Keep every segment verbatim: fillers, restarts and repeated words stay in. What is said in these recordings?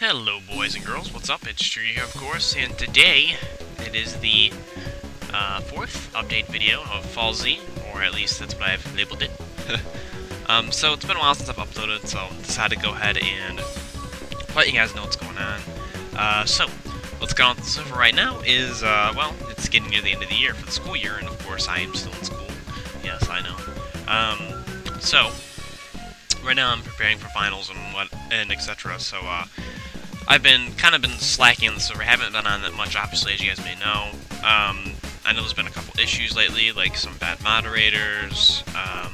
Hello boys and girls, what's up? It's Drew here, of course, and today it is the uh, fourth update video of Fall Z, or at least that's what I've labeled it. um, so it's been a while since I've uploaded, so I decided to go ahead and let you guys know what's going on. Uh, so, what's going on with the server right now is, uh, well, it's getting near the end of the year for the school year, and of course I am still in school. Yes, I know. Um, so, right now I'm preparing for finals and what and et cetera, so, uh, I've been kind of been slacking on the server. I haven't been on that much, obviously, as you guys may know. Um, I know there's been a couple issues lately, like some bad moderators, um,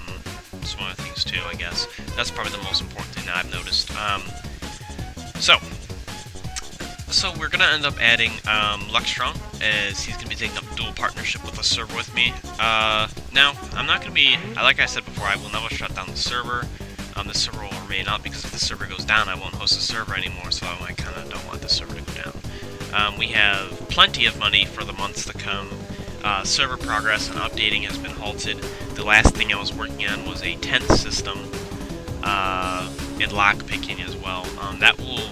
some other things too, I guess. That's probably the most important thing that I've noticed. Um, so, so we're gonna end up adding um, Luckstrong, as he's gonna be taking up dual partnership with a server with me. Uh, now, I'm not gonna be, like I said before, I will never shut down the server. Um, the server will remain up because if the server goes down, I won't host the server anymore, so I kind of don't want the server to go down. Um, we have plenty of money for the months to come. Uh, server progress and updating has been halted. The last thing I was working on was a tent system uh, and lock picking as well. Um, that will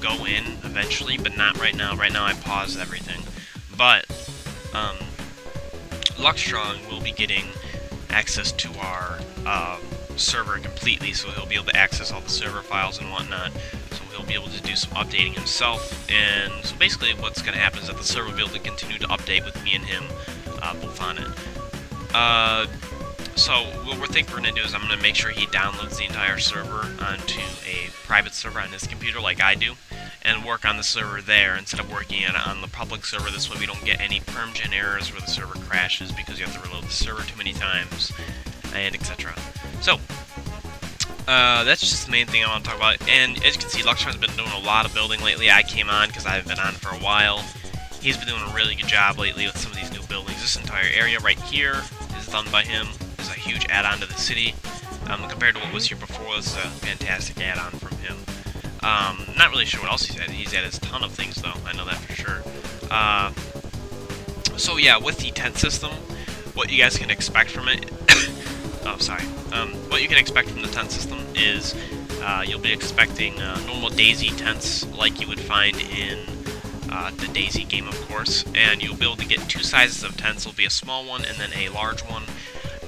go in eventually, but not right now. Right now I paused everything. But um, Luckstrong will be getting access to our uh, server completely, so he'll be able to access all the server files and whatnot, so he'll be able to do some updating himself. And so basically what's going to happen is that the server will be able to continue to update with me and him uh, both on it. Uh, so what we think we're going to do is I'm going to make sure he downloads the entire server onto a private server on his computer like I do, and work on the server there instead of working on, on the public server. This way we don't get any permgen errors where the server crashes because you have to reload the server too many times, and et cetera. So, uh, that's just the main thing I want to talk about, and as you can see, Luckstrong's been doing a lot of building lately. I came on because I've been on for a while. He's been doing a really good job lately with some of these new buildings. This entire area right here is done by him. It's a huge add-on to the city. Um, compared to what was here before, it's a fantastic add-on from him. Um, not really sure what else he's added. He's added a ton of things, though. I know that for sure. Uh, so yeah, with the tent system, what you guys can expect from it... Oh, sorry. Um, what you can expect from the tent system is uh, you'll be expecting uh, normal DayZ tents like you would find in uh, the DayZ game, of course. And you'll be able to get two sizes of tents. There'll be a small one and then a large one.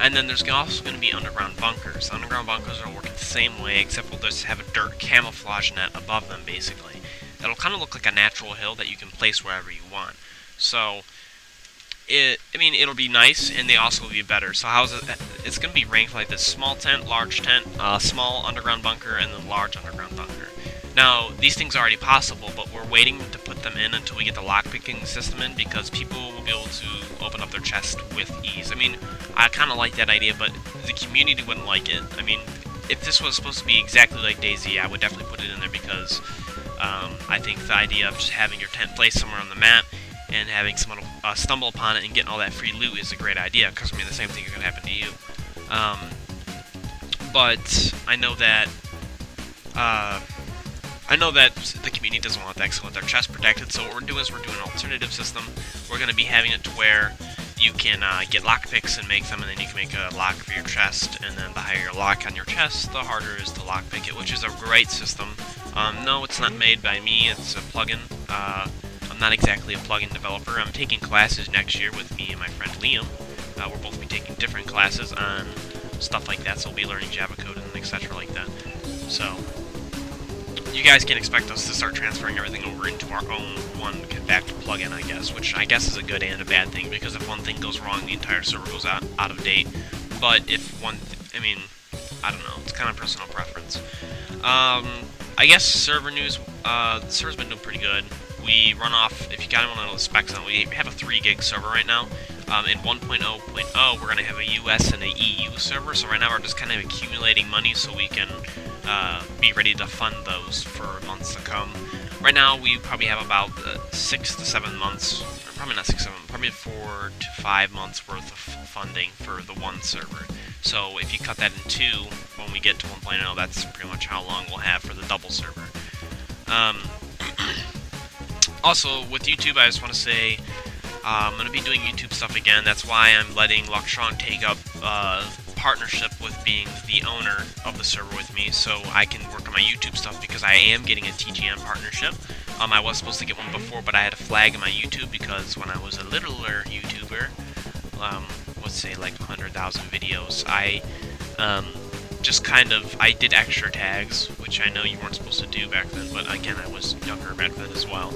And then there's also going to be underground bunkers. Underground bunkers are working the same way, except we'll just have a dirt camouflage net above them, basically. That'll kind of look like a natural hill that you can place wherever you want. So... It, I mean, it'll be nice, and they also will be better. So how's it? It's going to be ranked like this: small tent, large tent, uh, small underground bunker, and then large underground bunker. Now, these things are already possible, but we're waiting to put them in until we get the lockpicking system in, because people will be able to open up their chest with ease. I mean, I kind of like that idea, but the community wouldn't like it. I mean, if this was supposed to be exactly like DayZ, I would definitely put it in there because um, I think the idea of just having your tent placed somewhere on the map and having someone uh, stumble upon it and getting all that free loot is a great idea, because I mean the same thing is going to happen to you. Um, but I know that uh, I know that the community doesn't want that, so want their chest protected. So what we're doing is we're doing an alternative system. We're going to be having it to where you can uh, get lockpicks and make them, and then you can make a lock for your chest. And then the higher your lock on your chest, the harder it is to lockpick it, which is a great system. Um, no, it's not made by me. It's a plugin. Uh, I'm not exactly a plugin developer. I'm taking classes next year with me and my friend Liam. Uh, we'll both be taking different classes on stuff like that, so we'll be learning Java code and et cetera like that. So, you guys can expect us to start transferring everything over into our own one backed plugin, I guess, which I guess is a good and a bad thing, because if one thing goes wrong, the entire server goes out, out of date. But if one, I mean, I don't know, it's kind of personal preference. Um, I guess server news, uh, the server's been doing pretty good. We run off, if you kind of want to know the specs on it, we have a three gig server right now. Um, in one point oh point oh, we're going to have a U S and a E U server, so right now we're just kind of accumulating money so we can uh, be ready to fund those for months to come. Right now, we probably have about uh, six to seven months, or probably not six, seven, probably four to five months worth of funding for the one server. So if you cut that in two, when we get to one point oh, that's pretty much how long we'll have for the double server. Um... Also, with YouTube, I just want to say uh, I'm going to be doing YouTube stuff again. That's why I'm letting Luckstrong take up uh, partnership with being the owner of the server with me, so I can work on my YouTube stuff, because I am getting a T G M partnership. Um, I was supposed to get one before, but I had a flag in my YouTube, because when I was a littler YouTuber, um, let's say like one hundred thousand videos, I um, just kind of, I did extra tags, which I know you weren't supposed to do back then, but again, I was younger back then as well.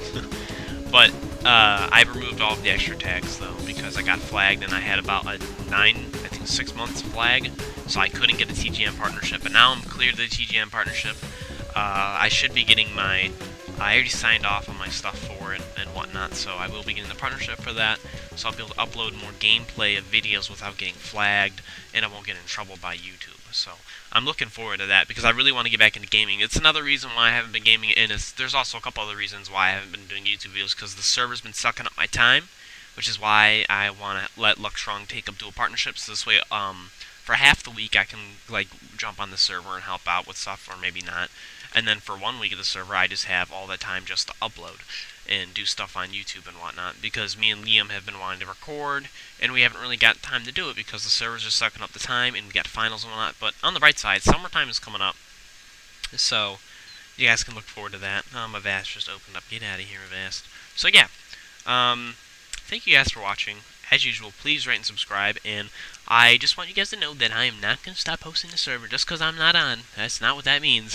But uh, I removed all of the extra tags, though, because I got flagged, and I had about a nine, I think six months flag, so I couldn't get a T G M partnership. But now I'm clear to the T G M partnership. Uh, I should be getting my, I already signed off on my stuff for it and whatnot, so I will be getting the partnership for that. So I'll be able to upload more gameplay of videos without getting flagged, and I won't get in trouble by YouTube. So I'm looking forward to that, because I really want to get back into gaming. It's another reason why I haven't been gaming, and it's, there's also a couple other reasons why I haven't been doing YouTube videos, because the server's been sucking up my time, which is why I want to let Luckstrong take up dual partnerships. This way, um, for half the week, I can like jump on the server and help out with stuff, or maybe not. And then for one week of the server, I just have all the time just to upload and do stuff on YouTube and whatnot, because me and Liam have been wanting to record, and we haven't really got time to do it because the servers are sucking up the time, and we got finals and whatnot. But on the bright side, summertime is coming up, so you guys can look forward to that. Oh, my Vast just opened up. Get out of here, Vast. So yeah, um, thank you guys for watching. As usual, please rate and subscribe, and I just want you guys to know that I am not going to stop hosting the server just because I'm not on. That's not what that means.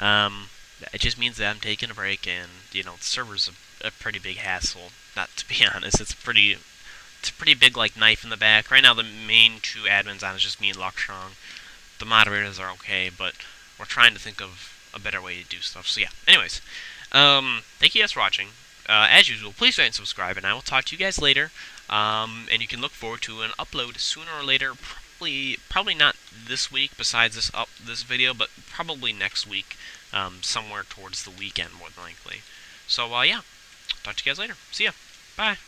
Um, it just means that I'm taking a break, and, you know, the server's a, a pretty big hassle, not to be honest. It's a pretty, it's a pretty big, like, knife in the back. Right now, the main two admins on is just me and Luckstrong. The moderators are okay, but we're trying to think of a better way to do stuff. So, yeah. Anyways, um, thank you guys for watching. Uh, as usual, please rate and subscribe, and I will talk to you guys later. Um, and you can look forward to an upload sooner or later. Probably, probably not this week, besides this up this video, but probably next week, um, somewhere towards the weekend, more than likely. So, uh, yeah, talk to you guys later. See ya. Bye.